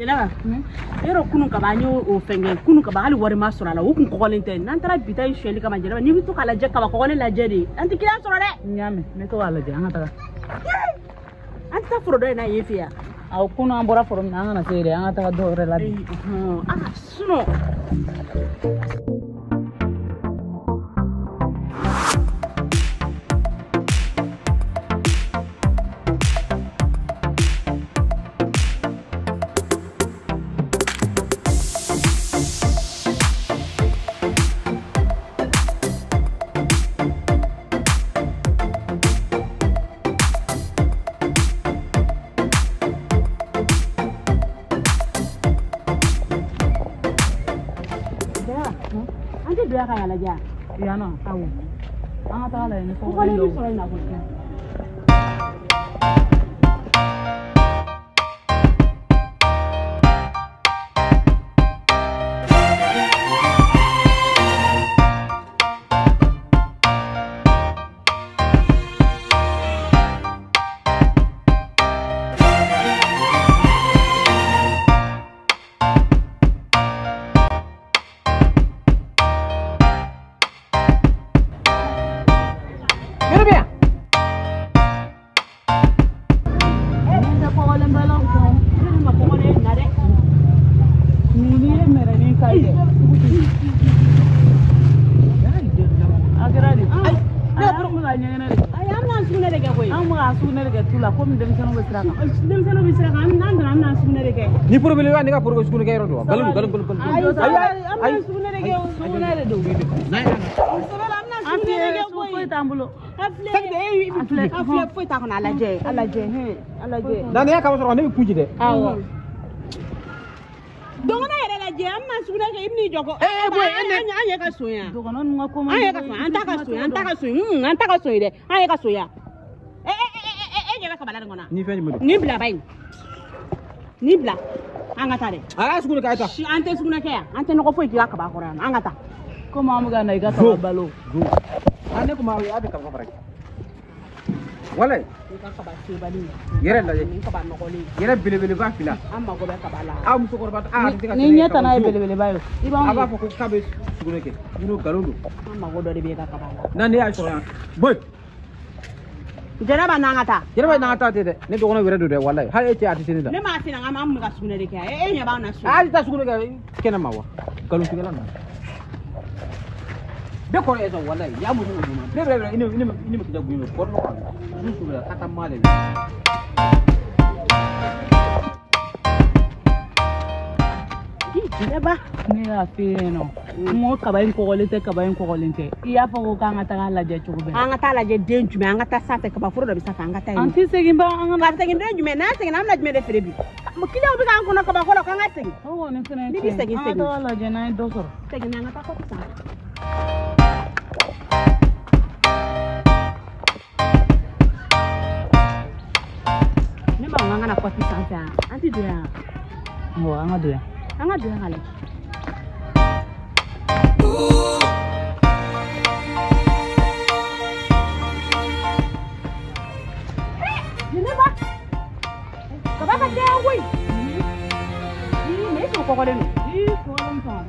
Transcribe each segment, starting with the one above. Jelaba, ero kunu kabanyo ofenge, kunu kabali warima sora la, ukun kokolente. Nantara bitai sheli kama jelaba, ni bitu kala jeka bakole la jeri. Anti kila sora le. Nyame, neto wala je, anga taka. Anti ta frodo na yefia. Au kunu ambora forum na anga na sere, anga taka do re la. Ah, suno. Yeah, yeah, no, I will. I'm not alone. Who ni problème wa ni ka problème sunu kayro do galum galum galum ay sunu rege sunu rege do nay sunu rege boy tambulo afle afle foi ta kon alaje he alaje nani ya ka so ni puji de awo dongo na era laje amma sunu rege ibni Djoko boy anya ka so ya dongo non nga ko ma anta ka so de anya ka so ya nya ka balare ngona ni fe ni bla bay Nibla, angata de. Aga sukuna kaita. Si ante sukuna kaya, ante no kofoi kila kaba koran. Angata. Koma amuga na igata babalo. Ane koma awi abi kaba koran. Walai. Kaba kaba sebali. Yere la je. Kaba no koli. Yere bili bili ba fila. Amma gobe kaba la. Amu sukor bat. Ni nyata na bili bili ba yo. Aba foko kabe sukuna ke. Ino galolo. Amma godo de be kaba la. Na ne aso ya. Boy. Jeraba nangata tete ne dogo no wera do de wallahi ha e ti ati tete da ne ma asina ngam am ga sugune de ke e nya ba na su ali ta sugune ke kena mawa galu ti galan de ko e zo wallahi ya mu no bre ini ma ti da guino ko no ni su ga kata male Jeraba ne la feno mo kabayin ko golente iya foko ka ngata la je chugbe angata la je denju me angata sate ka ba furo do bisata angata ini anti segi ba angata segi denju me na segi na amla jume de ferebi mo kila obi ka ngona ka ba ko la ka ngata segi o ne fene ni segi angata la je na dosor segi na ngata ko tsa ne ba ngana ko tsa tsa anti dia mo angata dia Anga dua kali. Jenaba, kaba kaca awui. Ini macam apa kau ni? Ini kolam sah.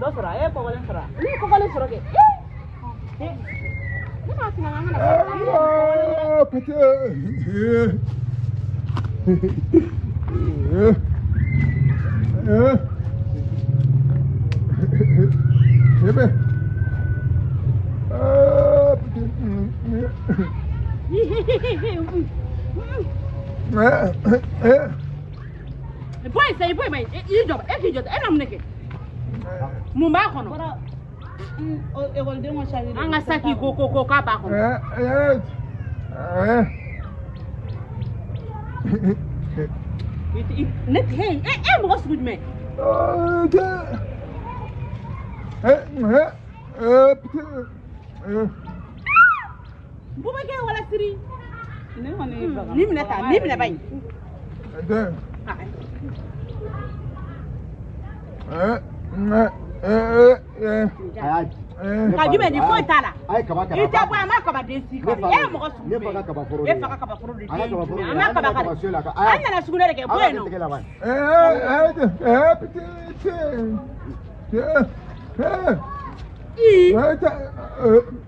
Dua sura, kau kalian sura. Nih kau kalian sura ke? Oh, Peter. Boy, say, boy, mate, you don't execute, and I'm naked. Mumbakono. It will do much. I'm a Saki Coco Capa. Let him, and what's with me? Boomaker, what I see. No one is a limb, leave it away. Kaji meni koi tala. Ita kwa amaka ba desi kari. Moga sugu. Efaka ba korodi. Amaka ba kari. Anya na sugu na reke boe no.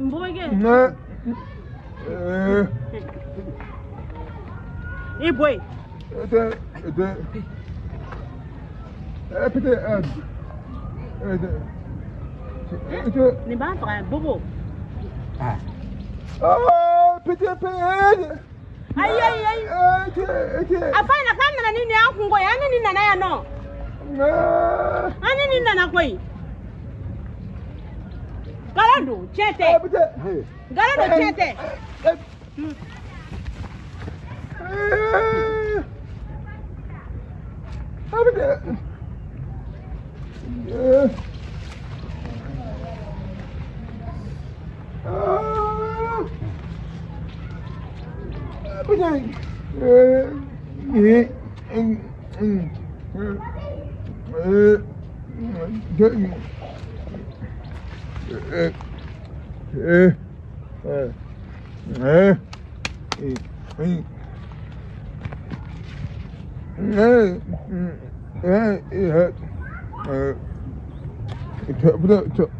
Mboge. Boy. Niba para bobo. Ah. Oh, petit. Aïe. Afin la canne na nini akungo ya nini na ya no. Ani nini na koi. Galando, chete. Galando, chete. Abide. It hurt.